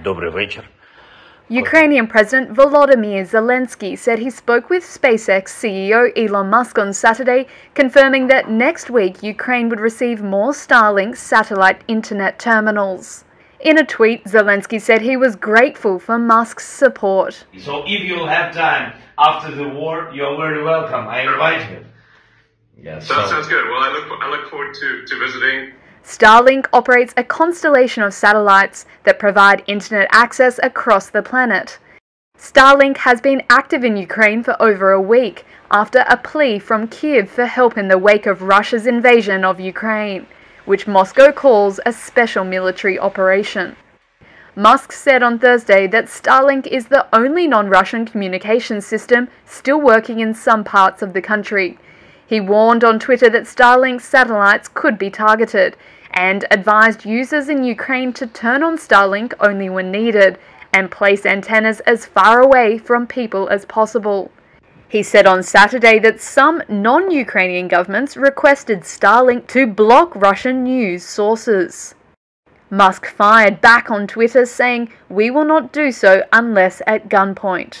Добрий вечір. Ukrainian President Volodymyr Zelensky said he spoke with SpaceX CEO Elon Musk on Saturday, confirming that next week Ukraine would receive more Starlink satellite internet terminals. In a tweet, Zelensky said he was grateful for Musk's support. So if you'll have time after the war, you're very welcome. I invite you. Yeah, sounds good. Well, I look forward to visiting. Starlink operates a constellation of satellites that provide internet access across the planet. Starlink has been active in Ukraine for over a week after a plea from Kyiv for help in the wake of Russia's invasion of Ukraine, which Moscow calls a special military operation. Musk said on Thursday that Starlink is the only non-Russian communications system still working in some parts of the country. He warned on Twitter that Starlink's satellites could be targeted and advised users in Ukraine to turn on Starlink only when needed and place antennas as far away from people as possible. He said on Saturday that some non-Ukrainian governments requested Starlink to block Russian news sources. Musk fired back on Twitter saying, "We will not do so unless at gunpoint."